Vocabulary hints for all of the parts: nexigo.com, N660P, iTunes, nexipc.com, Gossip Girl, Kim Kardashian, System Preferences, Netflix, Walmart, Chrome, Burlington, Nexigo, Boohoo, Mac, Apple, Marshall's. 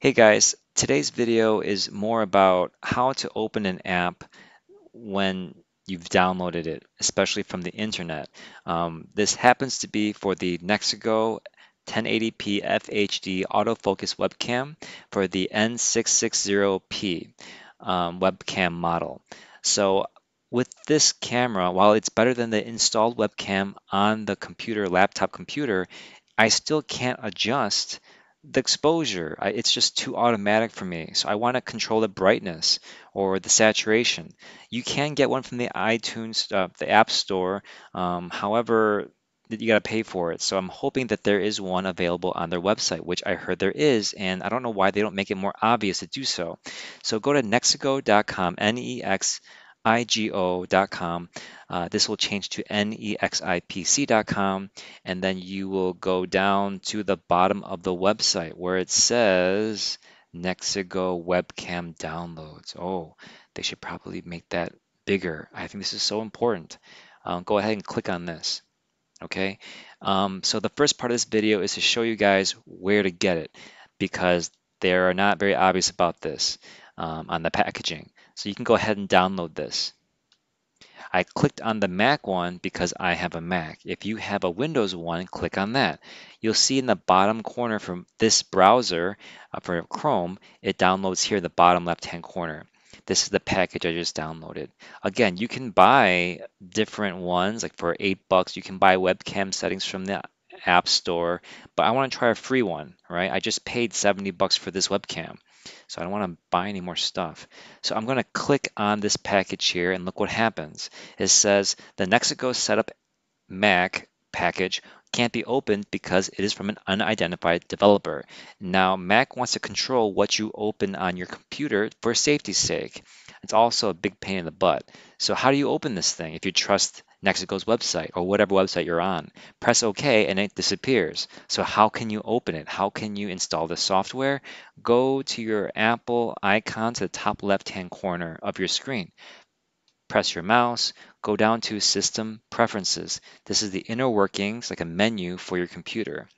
Hey guys, today's video is more about how to open an app when you've downloaded it, especially from the internet. This happens to be for the Nexigo 1080p FHD autofocus webcam for the N660P webcam model. So with this camera, while it's better than the installed webcam on the laptop computer, I still can't adjust the exposure. It's just too automatic for me. So I want to control the brightness or the saturation. You can get one from the iTunes, the App Store. However, you got to pay for it. So I'm hoping that there is one available on their website, which I heard there is, and I don't know why they don't make it more obvious to do so. So go to nexigo.com, nexigo.com. This will change to nexipc.com, and then you will go down to the bottom of the website where it says Nexigo webcam downloads. Oh, they should probably make that bigger. I think this is so important. Go ahead and click on this. Okay. So the first part of this video is to show you guys where to get it, because they are not very obvious about this on the packaging. So you can go ahead and download this. I clicked on the Mac one because I have a Mac. If you have a Windows one, click on that. You'll see in the bottom corner from this browser, for Chrome, it downloads here in the bottom left-hand corner. This is the package I just downloaded. Again, you can buy different ones, like for $8, you can buy webcam settings from the App Store, but I want to try a free one, right? I just paid $70 for this webcam. So I don't want to buy any more stuff. So I'm going to click on this package here and look what happens. It says the Nexigo Setup Mac package can't be opened because it is from an unidentified developer. Now Mac wants to control what you open on your computer for safety's sake. It's also a big pain in the butt. So how do you open this thing if you trust Nexigo's website or whatever website you're on? Press OK and it disappears. So how can you open it? How can you install the software? Go to your Apple icon to the top left-hand corner of your screen. Press your mouse, go down to System Preferences. This is the inner workings, like a menu for your computer.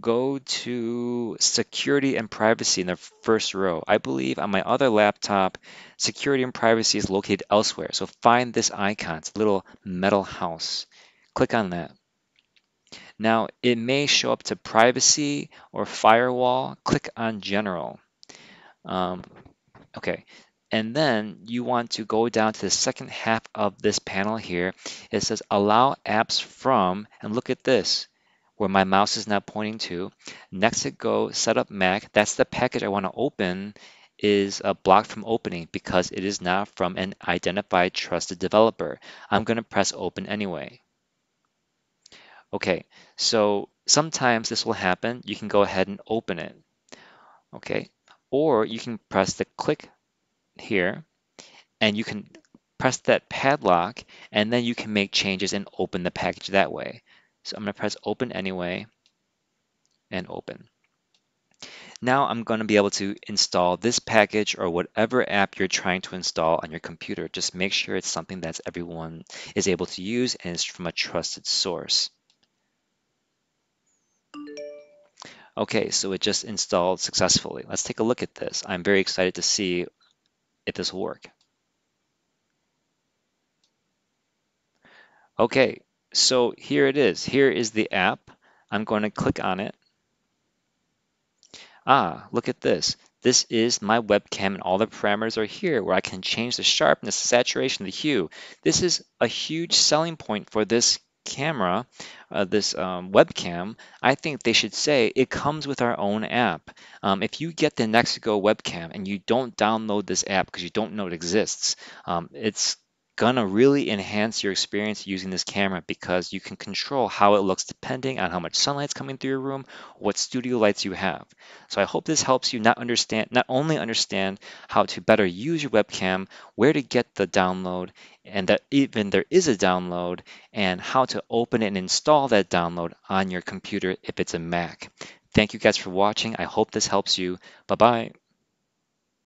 Go to Security and Privacy in the first row. I believe on my other laptop, Security and Privacy is located elsewhere. So find this icon, it's a little metal house. Click on that. Now, it may show up to Privacy or Firewall. Click on General. Okay. And then you want to go down to the second half of this panel here. It says allow apps from, and look at this, where my mouse is not pointing to, Nexigo Setup Mac. That's the package I want to open, is blocked from opening because it is not from an identified trusted developer. I'm going to press open anyway. Okay, so sometimes this will happen. You can go ahead and open it. Okay, or you can press the click here, and you can press that padlock, and then you can make changes and open the package that way. So I'm going to press open anyway and open. Now I'm going to be able to install this package or whatever app you're trying to install on your computer. Just make sure it's something that everyone is able to use and is from a trusted source. Okay, so it just installed successfully. Let's take a look at this. I'm very excited to see if this will work. Okay, so here it is. Here is the app. I'm going to click on it. Ah, look at this. This is my webcam, and all the parameters are here where I can change the sharpness, the saturation, the hue. This is a huge selling point for this camera, this webcam. I think they should say it comes with our own app. If you get the Nexigo webcam and you don't download this app because you don't know it exists, it's gonna really enhance your experience using this camera, because you can control how it looks depending on how much sunlight's coming through your room, what studio lights you have. So I hope this helps you not only understand how to better use your webcam, where to get the download, and that even there is a download, and how to open and install that download on your computer if it's a Mac. Thank you guys for watching. I hope this helps you. Bye-bye.